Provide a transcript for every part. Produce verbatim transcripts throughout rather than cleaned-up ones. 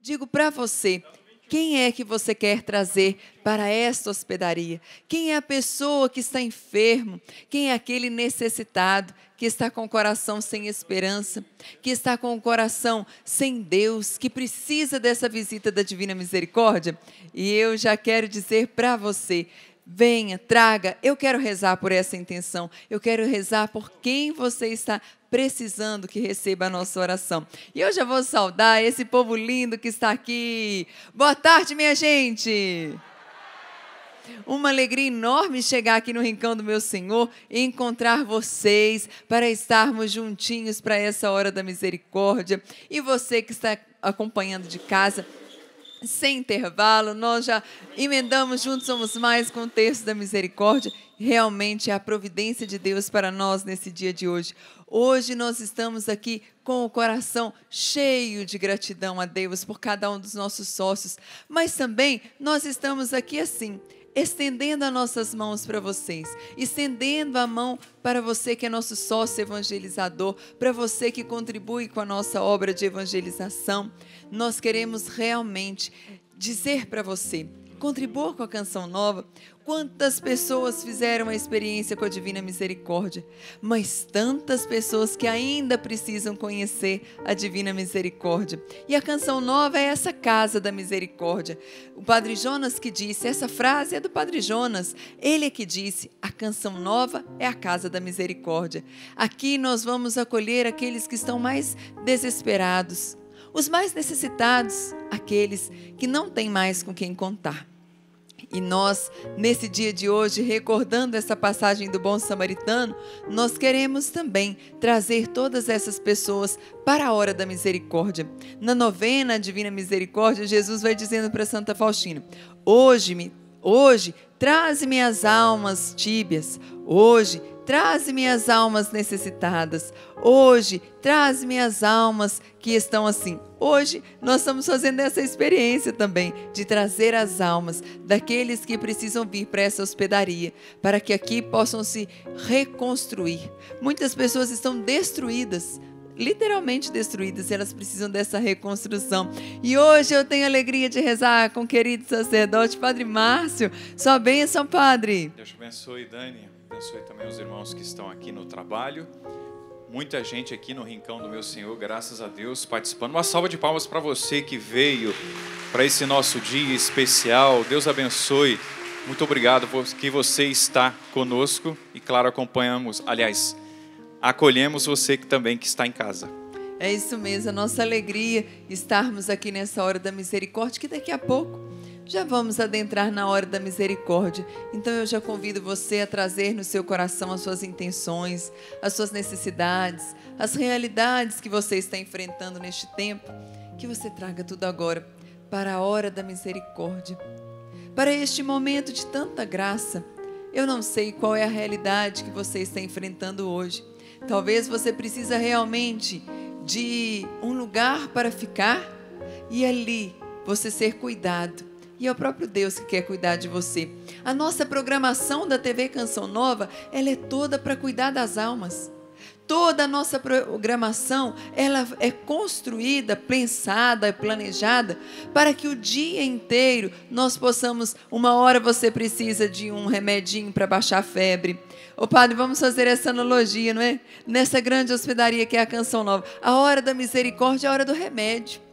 Digo para você, quem é que você quer trazer para esta hospedaria? Quem é a pessoa que está enfermo? Quem é aquele necessitado que está com o coração sem esperança, que está com o coração sem Deus, que precisa dessa visita da Divina Misericórdia? E eu já quero dizer para você, venha, traga, eu quero rezar por essa intenção, eu quero rezar por quem você está precisando que receba a nossa oração. E eu já vou saudar esse povo lindo que está aqui. Boa tarde, minha gente! Uma alegria enorme chegar aqui no Rincão do Meu Senhor e encontrar vocês para estarmos juntinhos para essa hora da misericórdia. E você que está acompanhando de casa, sem intervalo, nós já emendamos Juntos Somos Mais com o Terço da Misericórdia. Realmente é a providência de Deus para nós nesse dia de hoje. Hoje nós estamos aqui com o coração cheio de gratidão a Deus por cada um dos nossos sócios, mas também nós estamos aqui assim, estendendo as nossas mãos para vocês, estendendo a mão para você que é nosso sócio evangelizador, para você que contribui com a nossa obra de evangelização. Nós queremos realmente dizer para você, contribua com a Canção Nova. Quantas pessoas fizeram a experiência com a Divina Misericórdia, mas tantas pessoas que ainda precisam conhecer a Divina Misericórdia. E a Canção Nova é essa casa da misericórdia. O Padre Jonas que disse, essa frase é do Padre Jonas, ele é que disse, a Canção Nova é a casa da misericórdia. Aqui nós vamos acolher aqueles que estão mais desesperados, os mais necessitados, aqueles que não têm mais com quem contar. E nós, nesse dia de hoje, recordando essa passagem do bom samaritano, nós queremos também trazer todas essas pessoas para a hora da misericórdia. Na novena à Divina Misericórdia, Jesus vai dizendo para Santa Faustina, hoje, me, hoje traze-me as almas tíbias, hoje traze-me as almas necessitadas, hoje traze-me as almas que estão assim. Hoje nós estamos fazendo essa experiência também de trazer as almas daqueles que precisam vir para essa hospedaria, para que aqui possam se reconstruir. Muitas pessoas estão destruídas, literalmente destruídas, e elas precisam dessa reconstrução. E hoje eu tenho a alegria de rezar com o querido sacerdote Padre Márcio. Sua bênção, Padre. Deus te abençoe, Dani. Abençoe também os irmãos que estão aqui no trabalho. Muita gente aqui no Rincão do Meu Senhor, graças a Deus, participando. Uma salva de palmas para você que veio para esse nosso dia especial. Deus abençoe. Muito obrigado por que você está conosco e, claro, acompanhamos, aliás, acolhemos você que também que está em casa. É isso mesmo, a nossa alegria estarmos aqui nessa hora da misericórdia, que daqui a pouco já vamos adentrar na hora da misericórdia. Então eu já convido você a trazer no seu coração as suas intenções, as suas necessidades, as realidades que você está enfrentando neste tempo, que você traga tudo agora para a hora da misericórdia. Para este momento de tanta graça, eu não sei qual é a realidade que você está enfrentando hoje. Talvez você precisa realmente de um lugar para ficar e ali você ser cuidado. E é o próprio Deus que quer cuidar de você. A nossa programação da T V Canção Nova, ela é toda para cuidar das almas. Toda a nossa programação, ela é construída, pensada, planejada, para que o dia inteiro nós possamos, uma hora você precisa de um remedinho para baixar a febre. Ô padre, vamos fazer essa analogia, não é? Nessa grande hospedaria que é a Canção Nova. A hora da misericórdia é a hora do remédio.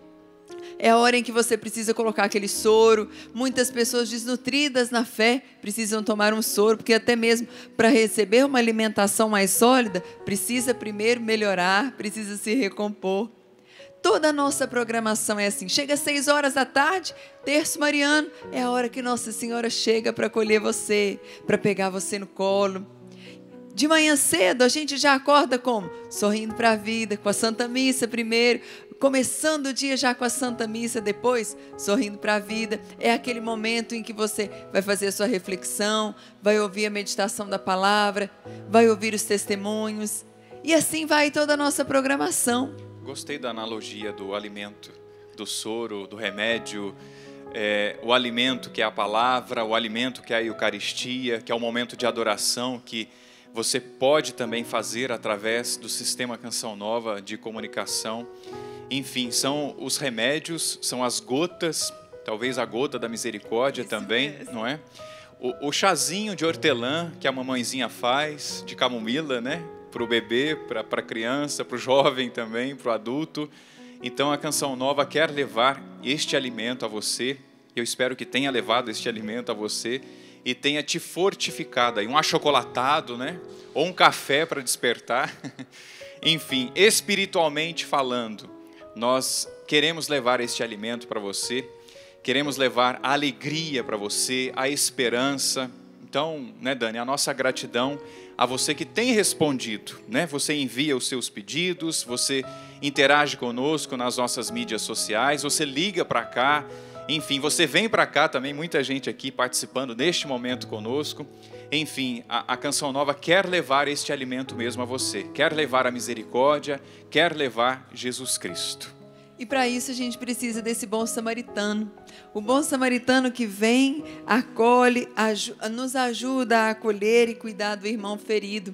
É a hora em que você precisa colocar aquele soro. Muitas pessoas desnutridas na fé precisam tomar um soro, porque até mesmo para receber uma alimentação mais sólida, precisa primeiro melhorar, precisa se recompor. Toda a nossa programação é assim. Chega às seis horas da tarde, terço mariano, é a hora que Nossa Senhora chega para acolher você, para pegar você no colo. De manhã cedo a gente já acorda como? Sorrindo para a vida, com a Santa Missa primeiro, começando o dia já com a Santa Missa, depois sorrindo para a vida. É aquele momento em que você vai fazer a sua reflexão, vai ouvir a meditação da palavra, vai ouvir os testemunhos e assim vai toda a nossa programação. Gostei da analogia do alimento, do soro, do remédio. É, o alimento que é a palavra, o alimento que é a Eucaristia, que é o momento de adoração que Você pode também fazer através do Sistema Canção Nova de comunicação. Enfim, são os remédios, são as gotas, talvez a gota da misericórdia Isso também, mesmo. Não é? O, o chazinho de hortelã que a mamãezinha faz, de camomila, né? Para o bebê, para a criança, para o jovem também, para o adulto. Então a Canção Nova quer levar este alimento a você. Eu espero que tenha levado este alimento a você e tenha te fortificado. Um achocolatado, né? Ou um café para despertar. Enfim, espiritualmente falando, nós queremos levar este alimento para você. Queremos levar a alegria para você, a esperança. Então, né, Dani, a nossa gratidão a você que tem respondido, né? Você envia os seus pedidos, você interage conosco nas nossas mídias sociais, você liga para cá, enfim, você vem para cá também, muita gente aqui participando neste momento conosco. Enfim, a, a Canção Nova quer levar este alimento mesmo a você, quer levar a misericórdia, quer levar Jesus Cristo. E para isso a gente precisa desse bom samaritano. O bom samaritano que vem, acolhe, ajuda, nos ajuda a acolher e cuidar do irmão ferido.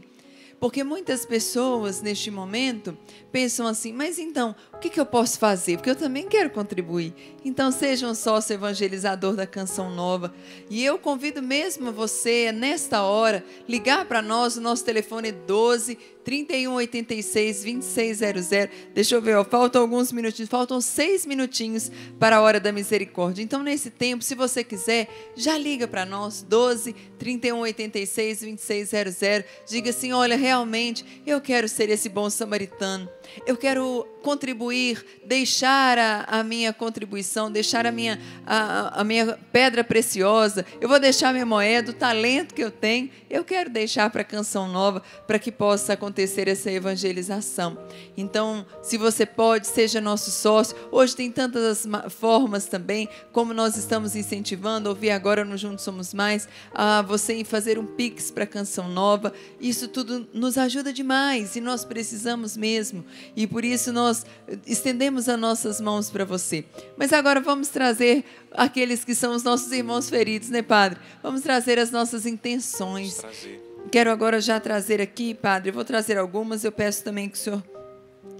Porque muitas pessoas neste momento pensam assim, mas então, o que, que eu posso fazer? Porque eu também quero contribuir. Então seja um sócio evangelizador da Canção Nova. E eu convido mesmo você, nesta hora, ligar para nós, o nosso telefone é doze, trinta e um, oitenta e seis, vinte e seis zero zero. Deixa eu ver, ó, faltam alguns minutinhos, faltam seis minutinhos para a hora da misericórdia. Então nesse tempo, se você quiser, já liga para nós, doze, trinta e um, oitenta e seis, vinte e seis zero zero. Diga assim, olha, realmente, eu quero ser esse bom samaritano. Eu quero contribuir, deixar a, a minha contribuição, deixar a minha, a, a minha pedra preciosa, eu vou deixar a minha moeda, o talento que eu tenho, eu quero deixar para a Canção Nova, para que possa acontecer essa evangelização. Então, se você pode, seja nosso sócio. Hoje tem tantas formas também, como nós estamos incentivando, ouvi agora no Juntos Somos Mais, a você fazer um pix para a Canção Nova. Isso tudo nos ajuda demais e nós precisamos mesmo. E por isso nós estendemos as nossas mãos para você. Mas agora vamos trazer aqueles que são os nossos irmãos feridos, né, Padre? Vamos trazer as nossas intenções. Quero agora já trazer aqui, Padre, eu vou trazer algumas, eu peço também que o senhor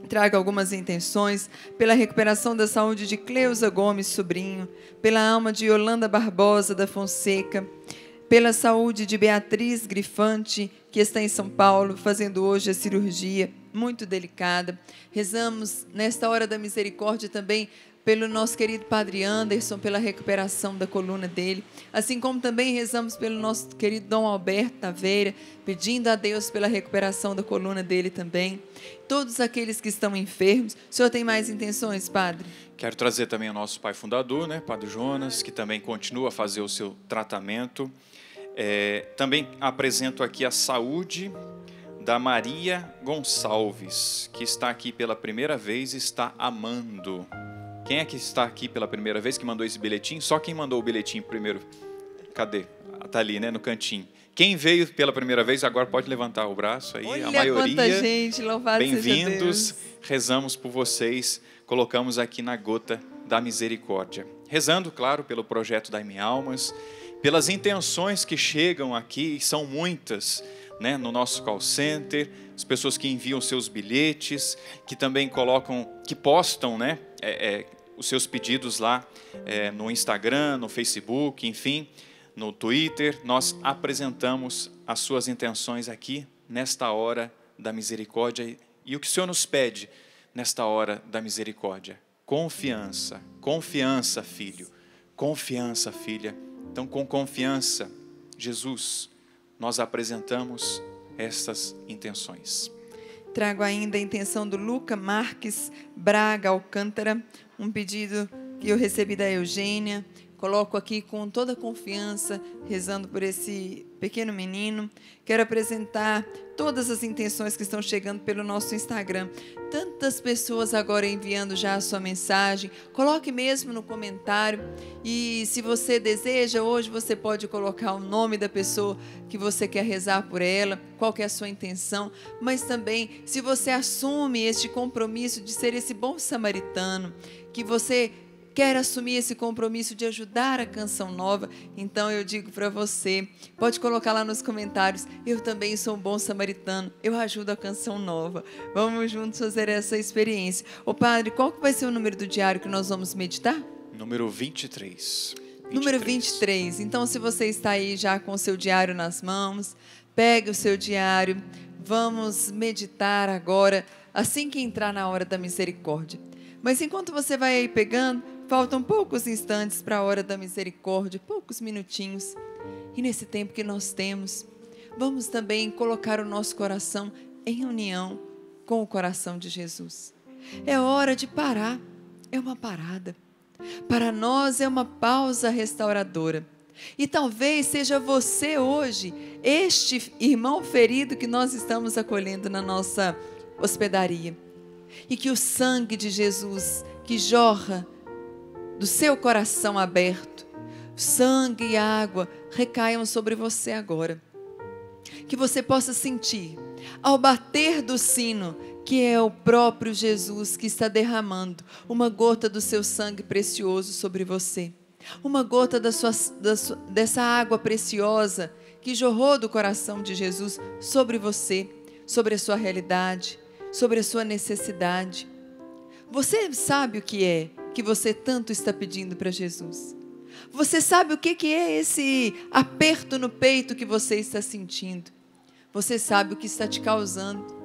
traga algumas intenções pela recuperação da saúde de Cleusa Gomes, sobrinho, pela alma de Yolanda Barbosa da Fonseca, pela saúde de Beatriz Grifante, que está em São Paulo, fazendo hoje a cirurgia muito delicada. Rezamos nesta hora da misericórdia também pelo nosso querido Padre Anderson, pela recuperação da coluna dele, assim como também rezamos pelo nosso querido Dom Alberto Taveira, pedindo a Deus pela recuperação da coluna dele também. Todos aqueles que estão enfermos. O senhor tem mais intenções, Padre? Quero trazer também o nosso pai fundador, né, Padre Jonas, que também continua a fazer o seu tratamento. É, também apresento aqui a saúde da Maria Gonçalves, que está aqui pela primeira vez e está amando. Quem é que está aqui pela primeira vez, que mandou esse bilhetim? Só quem mandou o bilhetim primeiro. Cadê? Está ali, né, no cantinho. Quem veio pela primeira vez, agora pode levantar o braço aí. Olha a maioria. Quanta gente, louvado seja Deus. Bem-vindos, rezamos por vocês, colocamos aqui na gota da misericórdia. Rezando, claro, pelo projeto da Minha Almas, pelas intenções que chegam aqui, são muitas, né, no nosso call center, as pessoas que enviam seus bilhetes, que também colocam, que postam, né, é, é, os seus pedidos lá é, no Instagram, no Facebook, enfim, no Twitter. Nós apresentamos as suas intenções aqui nesta hora da misericórdia. E o que o Senhor nos pede nesta hora da misericórdia? Confiança, confiança, filho, confiança, filha. Então, com confiança, Jesus, nós apresentamos estas intenções. Trago ainda a intenção do Lucas Marques Braga Alcântara, um pedido que eu recebi da Eugênia. Coloco aqui com toda a confiança, rezando por esse pequeno menino. Quero apresentar todas as intenções que estão chegando pelo nosso Instagram. Tantas pessoas agora enviando já a sua mensagem. Coloque mesmo no comentário. E se você deseja, hoje você pode colocar o nome da pessoa que você quer rezar por ela, qual que é a sua intenção. Mas também, se você assume este compromisso de ser esse bom samaritano, que você quer assumir esse compromisso de ajudar a Canção Nova, então eu digo para você, pode colocar lá nos comentários, eu também sou um bom samaritano, eu ajudo a Canção Nova. Vamos juntos fazer essa experiência. Ô padre, qual que vai ser o número do diário que nós vamos meditar? Número vinte e três. Número vinte e três. Então, se você está aí já com o seu diário nas mãos, pegue o seu diário, vamos meditar agora, assim que entrar na hora da misericórdia. Mas enquanto você vai aí pegando, faltam poucos instantes para a hora da misericórdia, poucos minutinhos. E nesse tempo que nós temos, vamos também colocar o nosso coração em união com o coração de Jesus. É hora de parar, é uma parada. Para nós é uma pausa restauradora. E talvez seja você hoje, este irmão ferido que nós estamos acolhendo na nossa hospedaria. E que o sangue de Jesus que jorra do seu coração aberto, sangue e água recaiam sobre você agora. Que você possa sentir, ao bater do sino, que é o próprio Jesus que está derramando uma gota do seu sangue precioso sobre você. Uma gota da sua, da sua, dessa água preciosa que jorrou do coração de Jesus sobre você, sobre a sua realidade, sobre a sua necessidade. Você sabe o que é que você tanto está pedindo para Jesus? Você sabe o que que é esse aperto no peito que você está sentindo? Você sabe o que está te causando?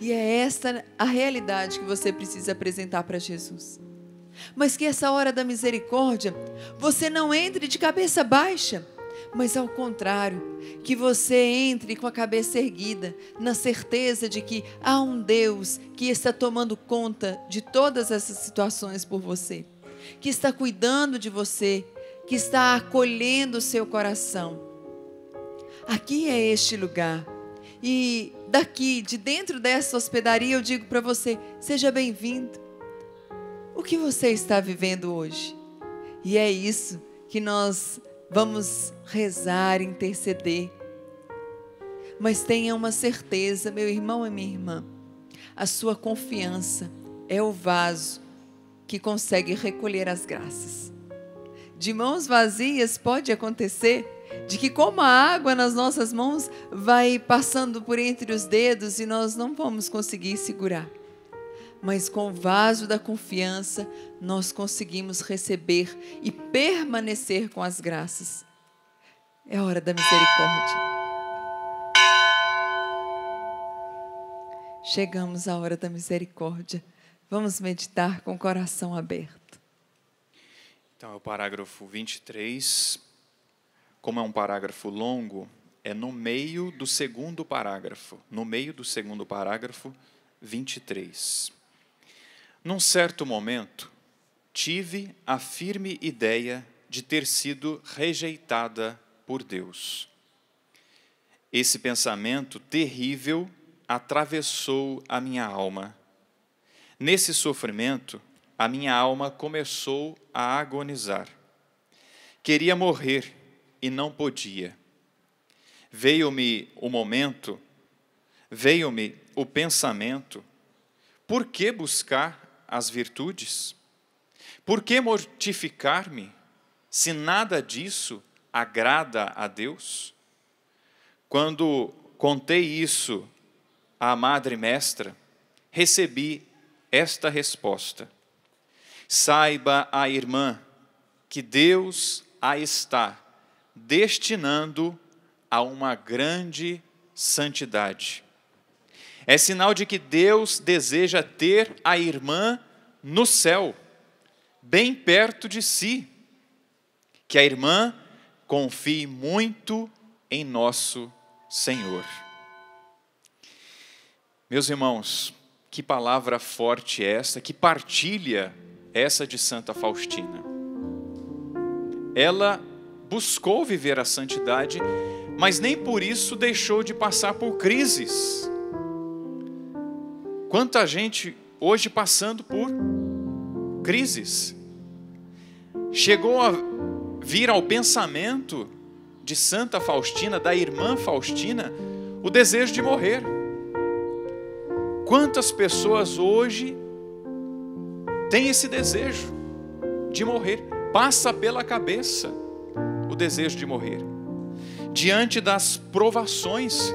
E é esta a realidade que você precisa apresentar para Jesus. Mas que essa hora da misericórdia, você não entre de cabeça baixa, mas ao contrário, que você entre com a cabeça erguida, na certeza de que há um Deus que está tomando conta de todas essas situações por você, que está cuidando de você, que está acolhendo o seu coração. Aqui é este lugar. E daqui, de dentro dessa hospedaria, eu digo para você, seja bem-vindo. O que você está vivendo hoje? E é isso que nós vamos rezar, interceder. Mas tenha uma certeza, meu irmão e minha irmã, a sua confiança é o vaso que consegue recolher as graças. De mãos vazias pode acontecer de que, como a água nas nossas mãos vai passando por entre os dedos e nós não vamos conseguir segurar. Mas com o vaso da confiança, nós conseguimos receber e permanecer com as graças. É hora da misericórdia. Chegamos à hora da misericórdia. Vamos meditar com o coração aberto. Então, é o parágrafo vinte e três... Como é um parágrafo longo, é no meio do segundo parágrafo, no meio do segundo parágrafo, vinte e três. Num certo momento, tive a firme ideia de ter sido rejeitada por Deus. Esse pensamento terrível atravessou a minha alma. Nesse sofrimento, a minha alma começou a agonizar. Queria morrer. E não podia. Veio-me o momento, veio-me o pensamento, por que buscar as virtudes? Por que mortificar-me, se nada disso agrada a Deus? Quando contei isso à Madre Mestra, recebi esta resposta. Saiba a irmã que Deus a está destinando a uma grande santidade. É sinal de que Deus deseja ter a irmã no céu, bem perto de si. Que a irmã confie muito em nosso Senhor. Meus irmãos, que palavra forte essa, que partilha essa de Santa Faustina. Ela buscou viver a santidade, mas nem por isso deixou de passar por crises. Quanta gente hoje passando por crises. Chegou a vir ao pensamento de Santa Faustina, da irmã Faustina, o desejo de morrer. Quantas pessoas hoje têm esse desejo de morrer. Passa pela cabeça o desejo de morrer. Diante das provações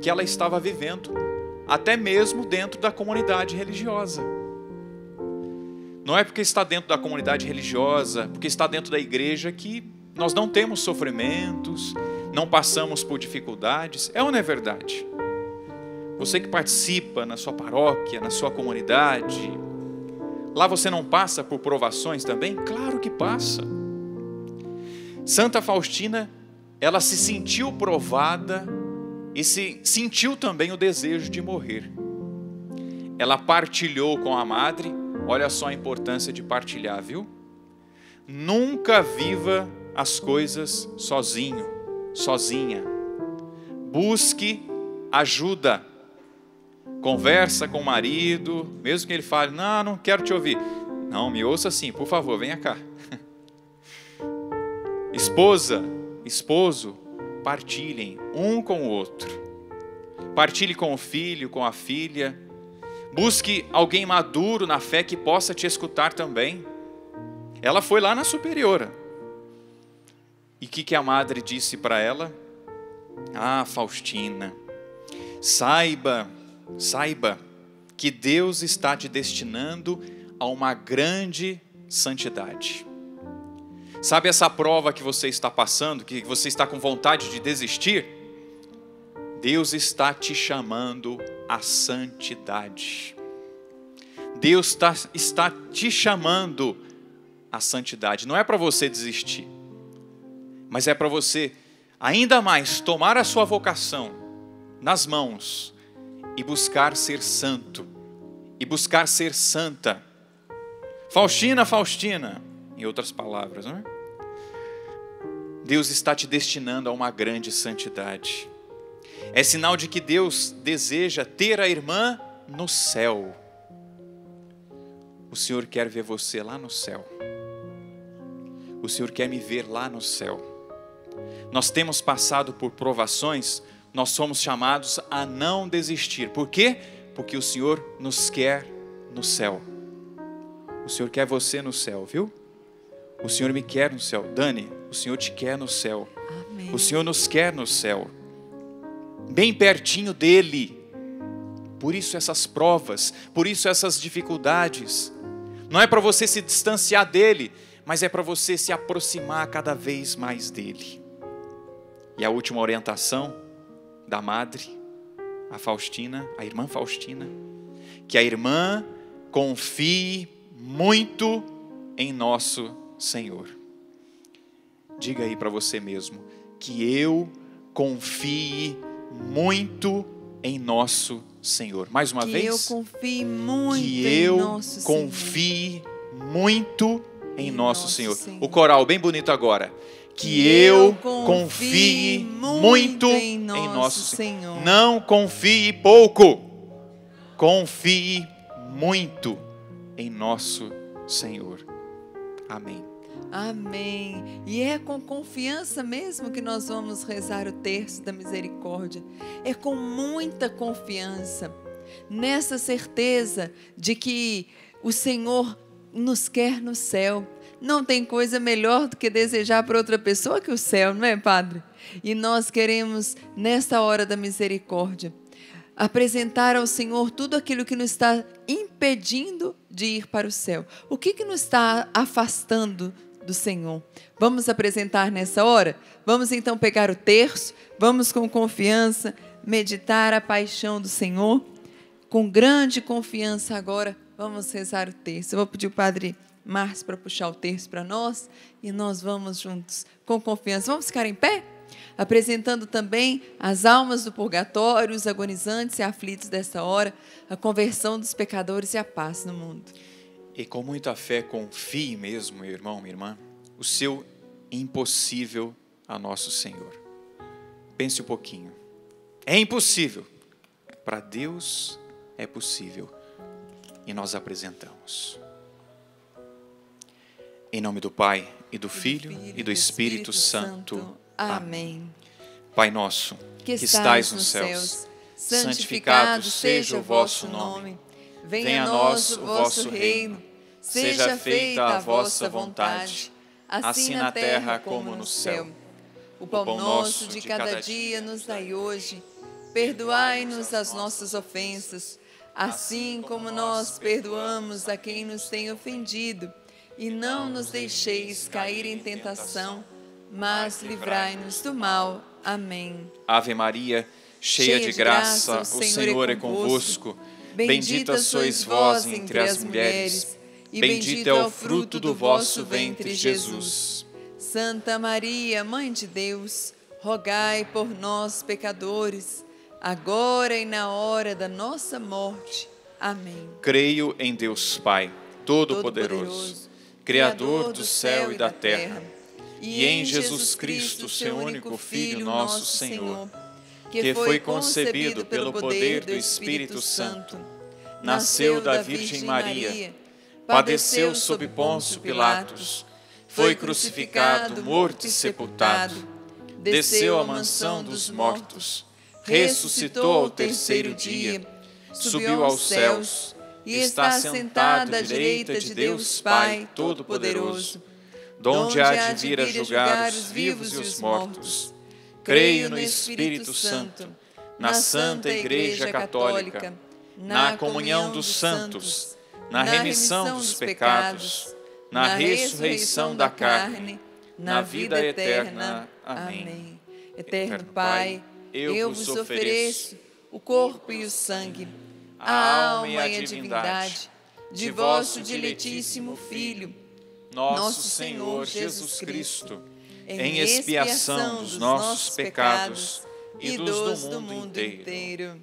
que ela estava vivendo, até mesmo dentro da comunidade religiosa. Não é porque está dentro da comunidade religiosa, porque está dentro da igreja, que nós não temos sofrimentos, não passamos por dificuldades. É ou não é verdade? Você que participa na sua paróquia, na sua comunidade, lá você não passa por provações também? Claro que passa. Santa Faustina, ela se sentiu provada e se sentiu também o desejo de morrer. Ela partilhou com a madre. Olha só a importância de partilhar, viu? Nunca viva as coisas sozinho, sozinha. Busque ajuda. Conversa com o marido, mesmo que ele fale, não, não quero te ouvir. Não, me ouça sim, por favor, venha cá. Esposa, esposo, partilhem um com o outro. Partilhe com o filho, com a filha. Busque alguém maduro na fé que possa te escutar também. Ela foi lá na superiora. E o que, que a madre disse para ela? Ah, Faustina, saiba, saiba que Deus está te destinando a uma grande santidade. Sabe essa prova que você está passando, que você está com vontade de desistir? Deus está te chamando a santidade. Deus tá, está te chamando a santidade. Não é para você desistir, mas é para você ainda mais tomar a sua vocação nas mãos e buscar ser santo, e buscar ser santa. Faustina, Faustina, em outras palavras, não é? Deus está te destinando a uma grande santidade. É sinal de que Deus deseja ter a irmã no céu. O Senhor quer ver você lá no céu. O Senhor quer me ver lá no céu. Nós temos passado por provações, nós somos chamados a não desistir. Por quê? Porque o Senhor nos quer no céu. O Senhor quer você no céu, viu? O Senhor me quer no céu. Dani, o Senhor te quer no céu. Amém. O Senhor nos quer no céu. Bem pertinho dele. Por isso essas provas, por isso essas dificuldades. Não é para você se distanciar dele, mas é para você se aproximar cada vez mais dele. E a última orientação da madre, a Faustina, a irmã Faustina, que a irmã confie muito em nosso Senhor. Diga aí para você mesmo, que eu confie muito em nosso Senhor. Mais uma que vez, eu confie muito que eu em nosso confie Senhor. muito em, em nosso, nosso Senhor. Senhor. O coral bem bonito agora. Que, que eu confie, confie muito em nosso, em nosso Senhor. Senhor. Não confie pouco. Confie muito em nosso Senhor. Amém. Amém. E é com confiança mesmo que nós vamos rezar o Terço da Misericórdia. É com muita confiança, nessa certeza de que o Senhor nos quer no céu. Não tem coisa melhor do que desejar para outra pessoa que o céu, não é, Padre? E nós queremos, nesta hora da misericórdia, apresentar ao Senhor tudo aquilo que nos está impedindo de ir para o céu. O que que nos está afastando do Senhor? Vamos apresentar nessa hora? Vamos então pegar o terço, vamos com confiança meditar a paixão do Senhor. Com grande confiança agora, vamos rezar o terço. Eu vou pedir o Padre Márcio para puxar o terço para nós e nós vamos juntos com confiança. Vamos ficar em pé? Apresentando também as almas do purgatório, os agonizantes e aflitos dessa hora, a conversão dos pecadores e a paz no mundo. E com muita fé, confie mesmo, meu irmão, minha irmã, o seu impossível a nosso Senhor. Pense um pouquinho. É impossível. Para Deus é possível. E nós apresentamos. Em nome do Pai, e do Filho, e do Espírito Santo. Amém. Pai nosso, que estais nos céus, santificado seja o vosso nome. Venha a nós o vosso reino. seja feita a vossa vontade, assim na terra como no céu. O pão nosso de cada dia nos dai hoje, perdoai-nos as nossas ofensas, assim como nós perdoamos a quem nos tem ofendido, e não nos deixeis cair em tentação, mas livrai-nos do mal. Amém. Ave Maria, cheia de graça, o Senhor é convosco. Bendita sois vós entre as mulheres, e bendito é o fruto do vosso ventre, Jesus. Santa Maria, Mãe de Deus, rogai por nós, pecadores, agora e na hora da nossa morte. Amém. Creio em Deus Pai, Todo-Poderoso, Criador do céu e da terra, e em Jesus Cristo, seu único Filho, nosso Senhor, que foi concebido pelo poder do Espírito Santo, nasceu da Virgem Maria, padeceu sob Pôncio Pilatos, foi crucificado, morto e sepultado, desceu à mansão dos mortos, ressuscitou ao terceiro dia, subiu aos céus, e está sentado à direita de Deus Pai Todo-Poderoso, donde há de vir a julgar os vivos e os mortos. Creio no Espírito Santo, na Santa Igreja Católica, na comunhão dos santos, na remissão dos pecados, na ressurreição da carne, na vida eterna. Amém. Eterno Pai, eu vos ofereço o corpo e o sangue, a alma e a divindade de vosso diletíssimo Filho, nosso Senhor Jesus Cristo, em expiação dos nossos pecados e dos do mundo inteiro.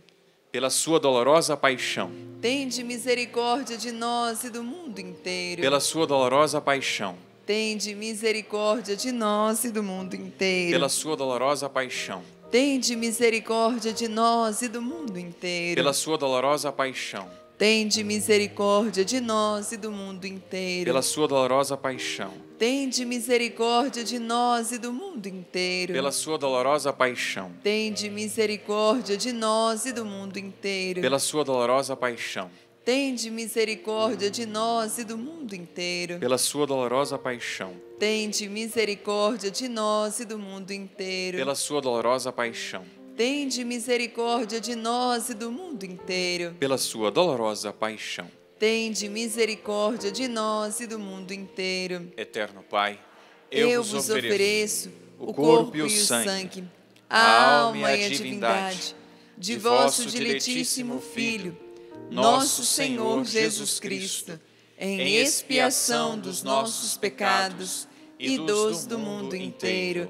Pela sua dolorosa paixão, tende misericórdia de nós e do mundo inteiro. Pela sua dolorosa paixão, tende misericórdia de nós e do mundo inteiro. Pela sua dolorosa paixão, tende misericórdia de nós e do mundo inteiro. Pela sua dolorosa paixão, tende misericórdia de nós e do mundo inteiro. Pela sua dolorosa paixão, tende misericórdia de nós e do mundo inteiro. Pela sua dolorosa paixão, tende misericórdia de nós e do mundo inteiro. Pela sua dolorosa paixão, tende misericórdia de nós e do mundo inteiro. Pela sua dolorosa paixão, tende misericórdia de nós e do mundo inteiro. Pela sua dolorosa paixão, tende misericórdia de nós e do mundo inteiro. Pela sua dolorosa paixão, tende misericórdia de nós e do mundo inteiro. Eterno Pai, eu, eu vos ofereço o corpo e o sangue, a alma e a divindade de vosso diletíssimo Filho, nosso Senhor Jesus Cristo, em expiação dos nossos pecados e dos do mundo inteiro.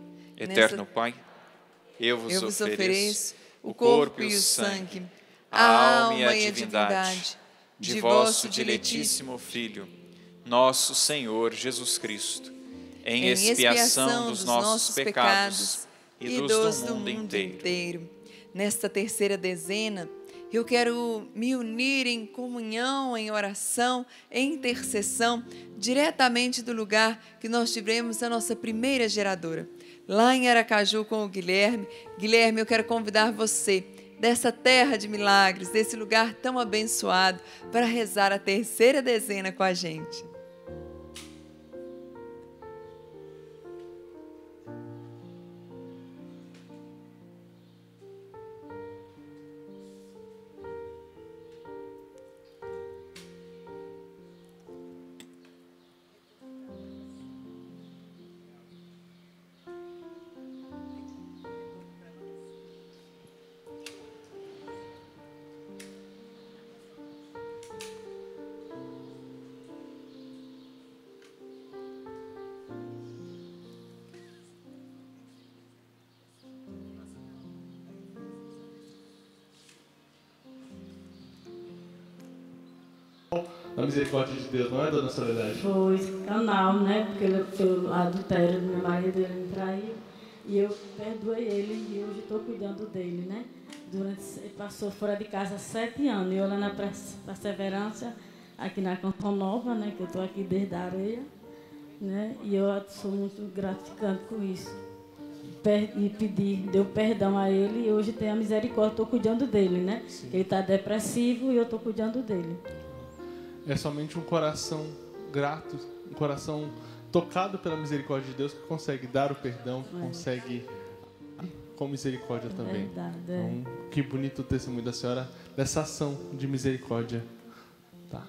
Eterno Pai, eu vos, eu vos ofereço o corpo e o sangue, a alma e a divindade de vosso diletíssimo Filho, nosso Senhor Jesus Cristo, em expiação dos nossos pecados e dos do mundo inteiro. Nesta terceira dezena, eu quero me unir em comunhão, em oração, em intercessão, diretamente do lugar que nós tivemos a nossa primeira geradora, lá em Aracaju com o Guilherme. Guilherme, eu quero convidar você, dessa terra de milagres, desse lugar tão abençoado, para rezar a terceira dezena com a gente. a misericórdia de Deus, não é, Dona Soledade? Foi canal, né? Porque ele foi adultério do meu marido, ele me traiu. E eu perdoei ele e hoje estou cuidando dele, né? Durante, ele passou fora de casa sete anos. E eu lá na perseverança, aqui na Canção Nova, né? Que eu estou aqui desde a areia, né? E eu sou muito gratificante com isso. E pedi, deu perdão a ele e hoje tem a misericórdia, estou cuidando dele, né? Sim. Ele está depressivo e eu estou cuidando dele. É somente um coração grato, um coração tocado pela misericórdia de Deus que consegue dar o perdão, que é. consegue com misericórdia é também. Verdade, é. Então, que bonito o testemunho da senhora dessa ação de misericórdia. Tá.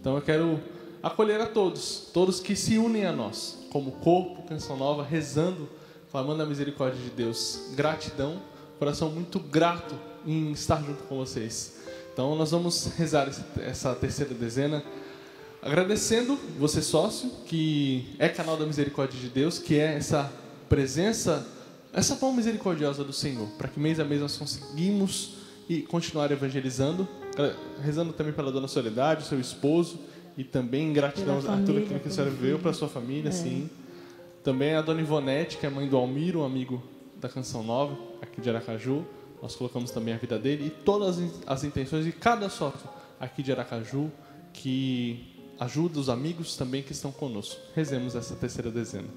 Então eu quero acolher a todos, todos que se unem a nós, como corpo, Canção Nova, rezando, clamando a misericórdia de Deus. Gratidão, coração muito grato em estar junto com vocês. Então nós vamos rezar essa terceira dezena, agradecendo você, sócio, que é canal da misericórdia de Deus, que é essa presença, essa mão misericordiosa do Senhor, para que mês a mês nós conseguimos e continuar evangelizando, rezando também pela Dona Soledade, seu esposo, e também gratidão a tudo aquilo que a senhora viveu, para a sua família, é. sim. Também a Dona Ivonete, que é mãe do Almir, um amigo da Canção Nova, aqui de Aracaju. Nós colocamos também a vida dele e todas as intenções de cada sócio aqui de Aracaju, que ajuda os amigos também que estão conosco. Rezemos essa terceira dezena.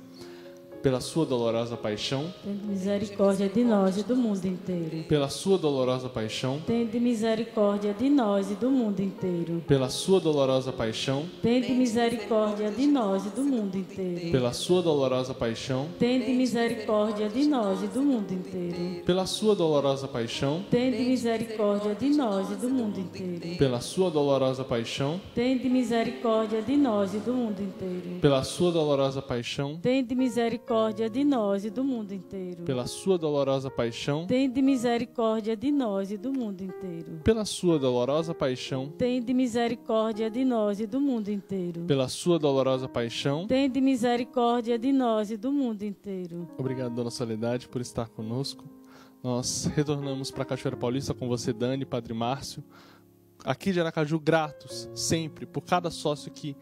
Pela sua dolorosa paixão, tende misericórdia de nós e do mundo inteiro. Pela sua dolorosa paixão, tende misericórdia de nós e do mundo inteiro. Pela sua dolorosa paixão, tende misericórdia de nós e do mundo inteiro. Pela sua dolorosa paixão, tende misericórdia de nós e do mundo inteiro. Pela sua dolorosa paixão, tende misericórdia de nós e do mundo inteiro. Pela sua dolorosa paixão, tende misericórdia de nós e do mundo inteiro. Pela sua dolorosa paixão, tende misericórdia de nós e do mundo inteiro. Pela sua dolorosa paixão, tende misericórdia de nós e do mundo inteiro. Pela sua dolorosa paixão, tende misericórdia de nós e do mundo inteiro. Pela sua dolorosa paixão, tende misericórdia de nós e do mundo inteiro. Obrigado, Dona Soledade, por estar conosco. Nós retornamos para Cachoeira Paulista com você, Dani, Padre Márcio, aqui de Aracaju, gratos sempre por cada sócio que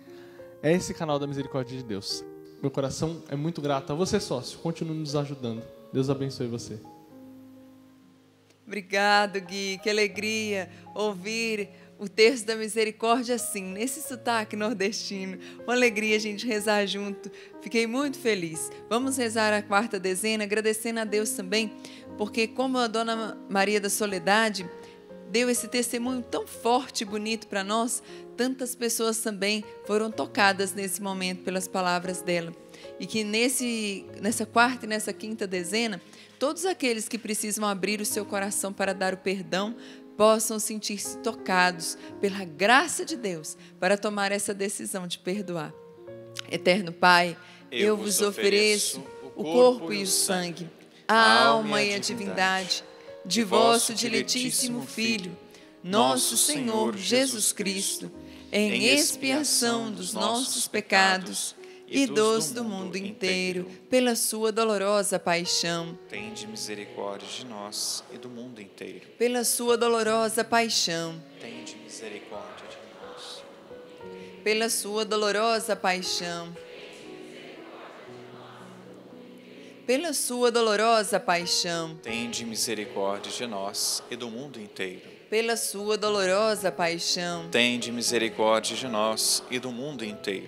é esse canal da misericórdia de Deus. Meu coração é muito grato a você, sócio. Continue nos ajudando. Deus abençoe você. Obrigado, Gui. Que alegria ouvir o Terço da Misericórdia assim, nesse sotaque nordestino. Uma alegria a gente rezar junto. Fiquei muito feliz. Vamos rezar a quarta dezena, agradecendo a Deus também, porque como a Dona Maria da Soledade deu esse testemunho tão forte e bonito para nós, tantas pessoas também foram tocadas nesse momento pelas palavras dela. E que nesse, nessa quarta e nessa quinta dezena, todos aqueles que precisam abrir o seu coração para dar o perdão, possam sentir-se tocados pela graça de Deus para tomar essa decisão de perdoar. Eterno Pai, eu vos ofereço o corpo e o sangue, a alma e a divindade de vosso diletíssimo Filho, nosso Senhor Jesus Cristo, em expiação dos nossos pecados e dos do mundo inteiro, pela sua dolorosa paixão. Tende misericórdia de nós e do mundo inteiro. Pela sua dolorosa paixão. Tende misericórdia de nós. Pela sua dolorosa paixão. Pela sua dolorosa paixão, tende misericórdia de nós e do mundo inteiro. Pela sua dolorosa paixão, tende misericórdia de nós e do mundo inteiro.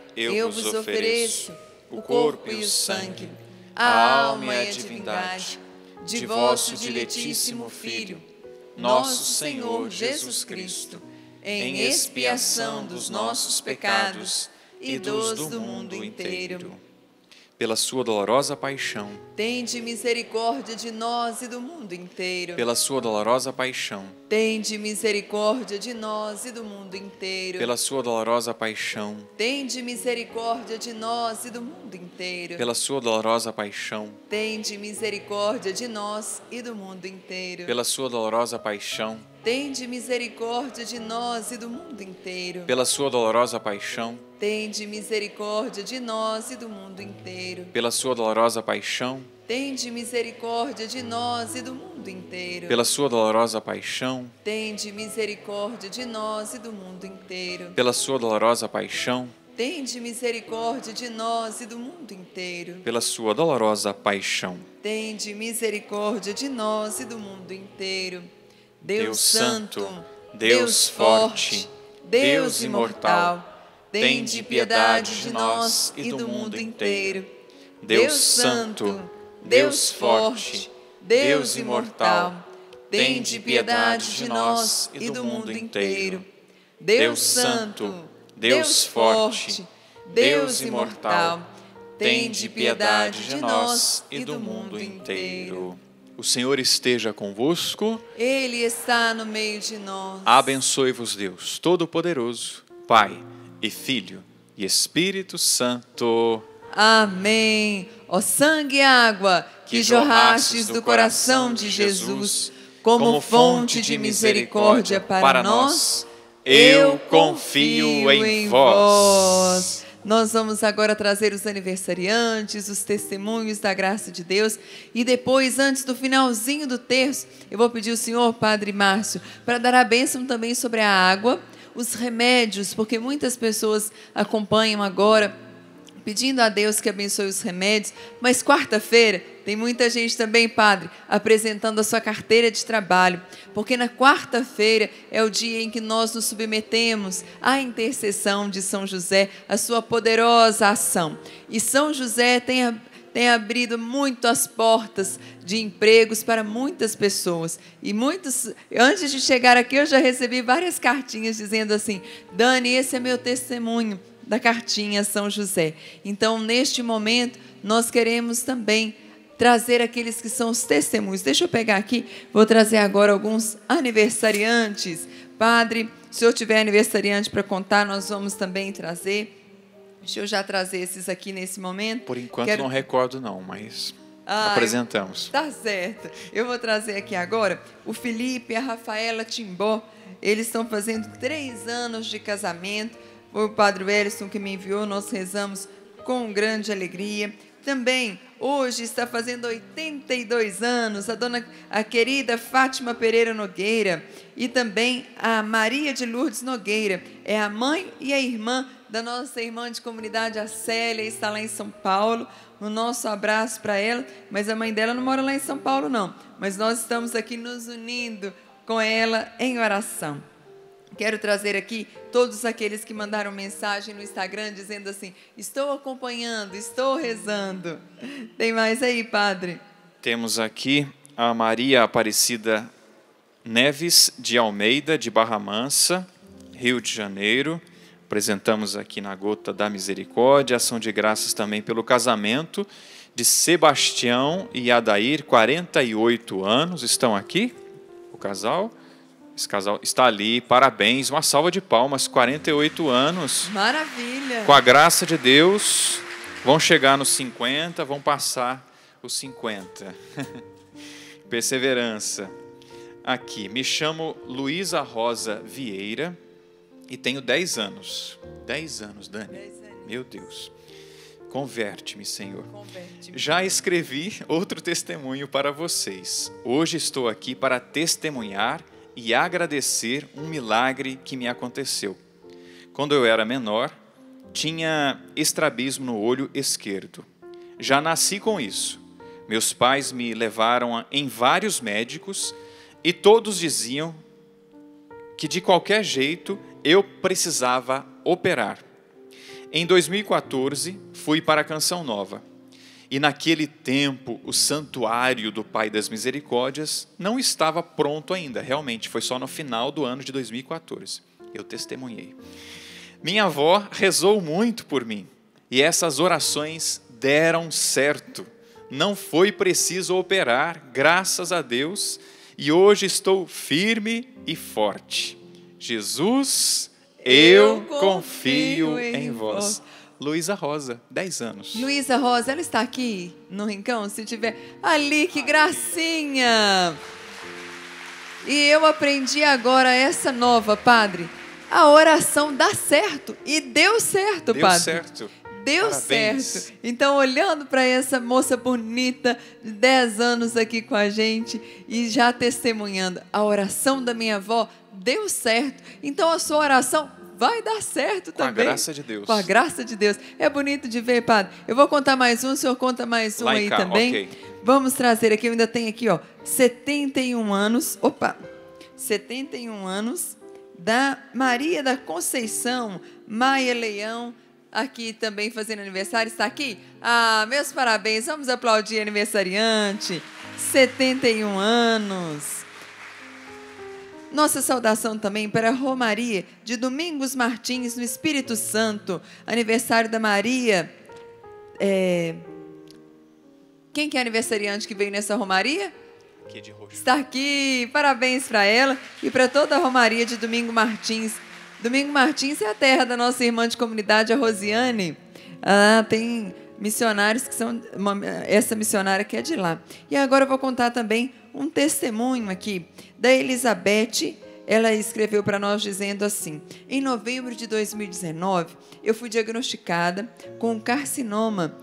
eu, eu vos ofereço o corpo e o sangue, a alma e a divindade de vosso diletíssimo Filho, nosso Senhor Jesus Cristo, em expiação dos nossos pecados e dos do mundo inteiro. pela sua dolorosa paixão, tende misericórdia de nós e do mundo inteiro. Pela sua dolorosa paixão, tende misericórdia de nós e do mundo inteiro. Pela sua dolorosa paixão, tende misericórdia de nós e do mundo inteiro. Pela sua dolorosa paixão, tende misericórdia de nós e do mundo inteiro. Pela sua dolorosa paixão, tende misericórdia de nós e do mundo inteiro. Pela sua dolorosa paixão, tende misericórdia de nós e do mundo inteiro. Pela sua dolorosa paixão, tende misericórdia de nós e do mundo inteiro. Pela sua dolorosa paixão, tende misericórdia de nós e do mundo inteiro. Pela sua dolorosa paixão, tende misericórdia de nós e do mundo inteiro. Pela sua dolorosa paixão, tende misericórdia de nós e do mundo inteiro. Deus Santo, Deus Forte, Deus Imortal, tende piedade de nós e do mundo inteiro. Deus Santo, Deus Forte, Deus Imortal, tende piedade de nós e do mundo inteiro. Deus Santo, Deus Forte, Deus Imortal, tende piedade de nós e do mundo inteiro. O Senhor esteja convosco. Ele está no meio de nós. Abençoe-vos Deus Todo-Poderoso, Pai e Filho e Espírito Santo. Amém. Ó sangue e água que, que jorrastes do coração de Jesus como, como fonte de misericórdia para, para nós, eu confio em, em vós. Nós vamos agora trazer os aniversariantes, os testemunhos da graça de Deus. E depois, antes do finalzinho do terço, eu vou pedir ao senhor, Padre Márcio, para dar a bênção também sobre a água, os remédios, porque muitas pessoas acompanham agora, pedindo a Deus que abençoe os remédios. Mas quarta-feira tem muita gente também, Padre, apresentando a sua carteira de trabalho, porque na quarta-feira é o dia em que nós nos submetemos à intercessão de São José, à sua poderosa ação. E São José tem a tem abrido muito as portas de empregos para muitas pessoas. E muitos, antes de chegar aqui, eu já recebi várias cartinhas dizendo assim: Dani, esse é meu testemunho da cartinha São José. Então, neste momento, nós queremos também trazer aqueles que são os testemunhos. Deixa eu pegar aqui, vou trazer agora alguns aniversariantes. Padre, se eu tiver aniversariante para contar, nós vamos também trazer. Deixa eu já trazer esses aqui nesse momento. Por enquanto Quero... não recordo não, mas ah, apresentamos. Eu... Tá certo. Eu vou trazer aqui agora o Felipe e a Rafaela Timbó. Eles estão fazendo três anos de casamento. Foi o Padre Elson que me enviou, nós rezamos com grande alegria. Também hoje está fazendo oitenta e dois anos a dona, a querida Fátima Pereira Nogueira, e também a Maria de Lourdes Nogueira, é a mãe e a irmã da nossa irmã de comunidade, a Célia, está lá em São Paulo. O nosso abraço para ela, mas a mãe dela não mora lá em São Paulo não, mas nós estamos aqui nos unindo com ela em oração. Quero trazer aqui todos aqueles que mandaram mensagem no Instagram dizendo assim: estou acompanhando, estou rezando. Tem mais aí, Padre? Temos aqui a Maria Aparecida Neves de Almeida, de Barra Mansa, Rio de Janeiro. Apresentamos aqui na Gota da Misericórdia. Ação de graças também pelo casamento de Sebastião e Adair, quarenta e oito anos. Estão aqui o casal? Esse casal está ali, parabéns, uma salva de palmas, quarenta e oito anos. Maravilha! Com a graça de Deus, vão chegar nos cinquenta, vão passar os cinquenta. Perseverança. Aqui, me chamo Luísa Rosa Vieira e tenho dez anos. dez anos, Dani. dez anos. Meu Deus. Converte-me, Senhor. Converte-me. Já escrevi outro testemunho para vocês. Hoje estou aqui para testemunhar e agradecer um milagre que me aconteceu. Quando eu era menor, tinha estrabismo no olho esquerdo. Já nasci com isso. Meus pais me levaram em vários médicos e todos diziam que de qualquer jeito eu precisava operar. Em dois mil e quatorze, fui para a Canção Nova. E naquele tempo, o santuário do Pai das Misericórdias não estava pronto ainda. Realmente, foi só no final do ano de dois mil e quatorze. Eu testemunhei. Minha avó rezou muito por mim. E essas orações deram certo. Não foi preciso operar, graças a Deus, e hoje estou firme e forte. Jesus, eu, eu confio, confio em, em vós. vós. Luísa Rosa, dez anos. Luísa Rosa, ela está aqui no rincão? Se tiver... Ali, que gracinha! E eu aprendi agora essa nova, padre. A oração dá certo. E deu certo, deu padre. Deu certo. Deu Parabéns. certo. Então, olhando para essa moça bonita, de dez anos aqui com a gente, e já testemunhando, a oração da minha avó deu certo. Então, a sua oração vai dar certo também. Com a graça de Deus. Com a graça de Deus. É bonito de ver, padre. Eu vou contar mais um, o senhor conta mais um Lá aí cá, também. Okay. Vamos trazer aqui, eu ainda tenho aqui, ó, setenta e um anos, opa, setenta e um anos, da Maria da Conceição Maia Leão, aqui também fazendo aniversário, está aqui? Ah, meus parabéns, vamos aplaudir a aniversariante, setenta e um anos. Nossa saudação também para Romaria, de Domingos Martins, no Espírito Santo, aniversário da Maria, é... Quem que é aniversariante que veio nessa romaria? Aqui de roxo. Está aqui, parabéns para ela e para toda a romaria de Domingo Martins. Domingo Martins é a terra da nossa irmã de comunidade, a Rosiane. Ah, tem missionários que são... Uma, essa missionária que é de lá. E agora eu vou contar também um testemunho aqui da Elisabete. Ela escreveu para nós dizendo assim: em novembro de dois mil e dezenove, eu fui diagnosticada com um carcinoma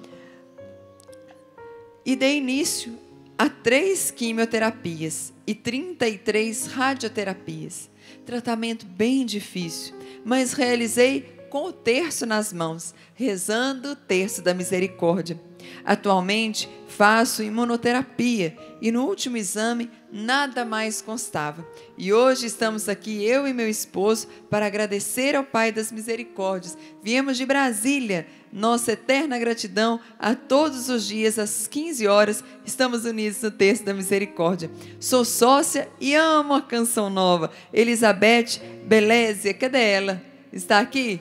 e dei início a três quimioterapias e trinta e três radioterapias. Tratamento bem difícil, mas realizei com o terço nas mãos, rezando o Terço da Misericórdia. Atualmente faço imunoterapia e no último exame nada mais constava. E hoje estamos aqui, eu e meu esposo, para agradecer ao Pai das Misericórdias. Viemos de Brasília. Nossa eterna gratidão a todos os dias, às quinze horas, estamos unidos no Terço da Misericórdia. Sou sócia e amo a Canção Nova. Elisabete Belésia, cadê ela? Está aqui?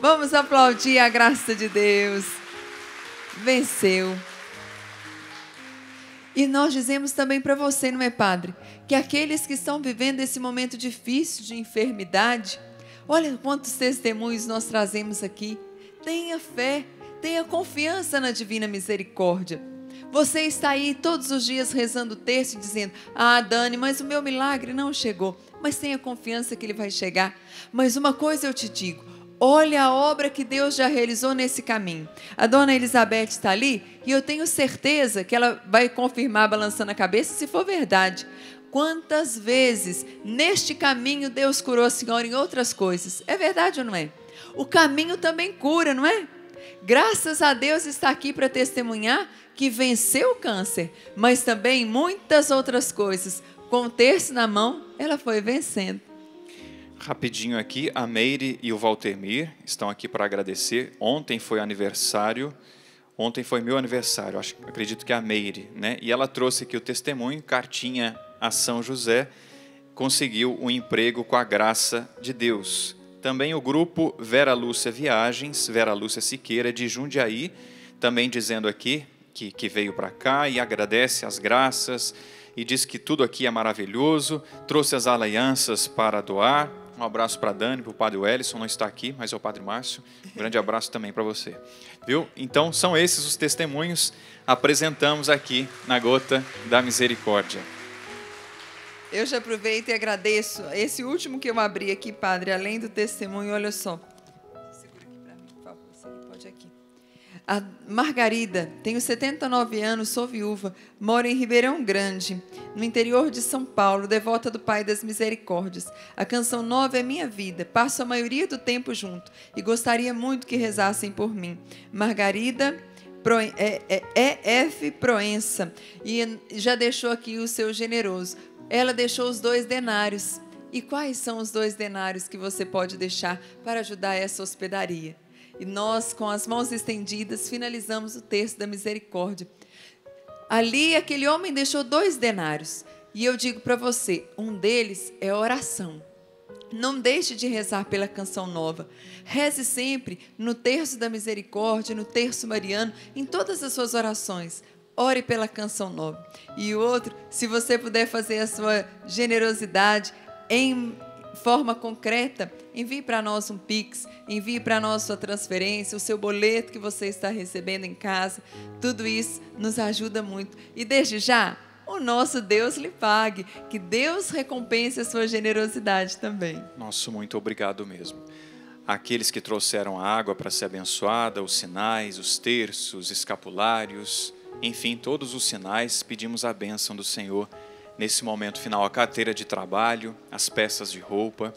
Vamos aplaudir a graça de Deus. Venceu. E nós dizemos também para você, não é, padre? Que aqueles que estão vivendo esse momento difícil de enfermidade, olha quantos testemunhos nós trazemos aqui. Tenha fé, tenha confiança na divina misericórdia. Você está aí todos os dias rezando o terço e dizendo: ah, Dani, mas o meu milagre não chegou. Mas tenha confiança que ele vai chegar. Mas uma coisa eu te digo, olha a obra que Deus já realizou nesse caminho. A dona Elisabete está ali e eu tenho certeza que ela vai confirmar balançando a cabeça se for verdade. Quantas vezes neste caminho Deus curou a senhora em outras coisas. É verdade ou não é? O caminho também cura, não é? Graças a Deus está aqui para testemunhar que venceu o câncer, mas também muitas outras coisas. Com o terço na mão, ela foi vencendo. Rapidinho aqui, a Meire e o Valtemir estão aqui para agradecer. Ontem foi aniversário, ontem foi meu aniversário, acho, acredito que a Meire, né? E ela trouxe aqui o testemunho, cartinha a São José, conseguiu um emprego com a graça de Deus. Também o grupo Vera Lúcia Viagens, Vera Lúcia Siqueira, de Jundiaí, também dizendo aqui que, que veio para cá e agradece as graças e diz que tudo aqui é maravilhoso, trouxe as alianças para doar. Um abraço para a Dani, para o padre Elson, não está aqui, mas é o padre Márcio. Um grande abraço também para você. Viu? Então, são esses os testemunhos, apresentamos aqui na Gota da Misericórdia. Eu já aproveito e agradeço. Esse último que eu abri aqui, padre, além do testemunho, olha só. Segura aqui para mim, por favor, você pode aqui. A Margarida, tenho setenta e nove anos, sou viúva, moro em Ribeirão Grande, no interior de São Paulo, devota do Pai das Misericórdias. A Canção Nova é minha vida, passo a maioria do tempo junto e gostaria muito que rezassem por mim. Margarida... Pro, é, é, é F. Proença, e já deixou aqui o seu generoso. Ela deixou os dois denários. E quais são os dois denários que você pode deixar para ajudar essa hospedaria? E nós, com as mãos estendidas, finalizamos o Terço da Misericórdia. Ali, aquele homem deixou dois denários. E eu digo para você, um deles é oração. Não deixe de rezar pela Canção Nova. Reze sempre no Terço da Misericórdia, no Terço Mariano, em todas as suas orações. Ore pela Canção Nova. E outro, se você puder fazer a sua generosidade em forma concreta, envie para nós um Pix, envie para nós sua transferência, o seu boleto que você está recebendo em casa. Tudo isso nos ajuda muito. E desde já, o nosso Deus lhe pague, que Deus recompense a sua generosidade também. Nosso muito obrigado mesmo. Aqueles que trouxeram a água para ser abençoada, os sinais, os terços, escapulários, enfim, todos os sinais, pedimos a bênção do Senhor nesse momento final, a carteira de trabalho, as peças de roupa.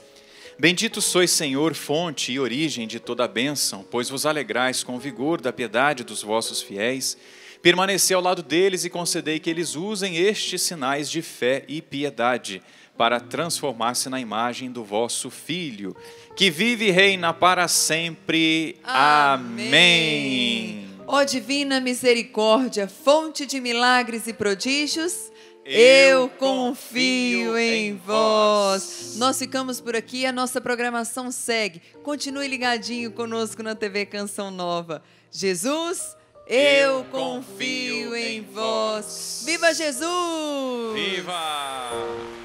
Bendito sois, Senhor, fonte e origem de toda a bênção, pois vos alegrais com o vigor da piedade dos vossos fiéis. Permanecei ao lado deles e concedei que eles usem estes sinais de fé e piedade para transformar-se na imagem do vosso Filho, que vive e reina para sempre. Amém. Ó divina misericórdia, fonte de milagres e prodígios, eu confio em vós. Nós ficamos por aqui, a nossa programação segue. Continue ligadinho conosco na T V Canção Nova. Jesus, eu confio em vós. Viva Jesus! Viva!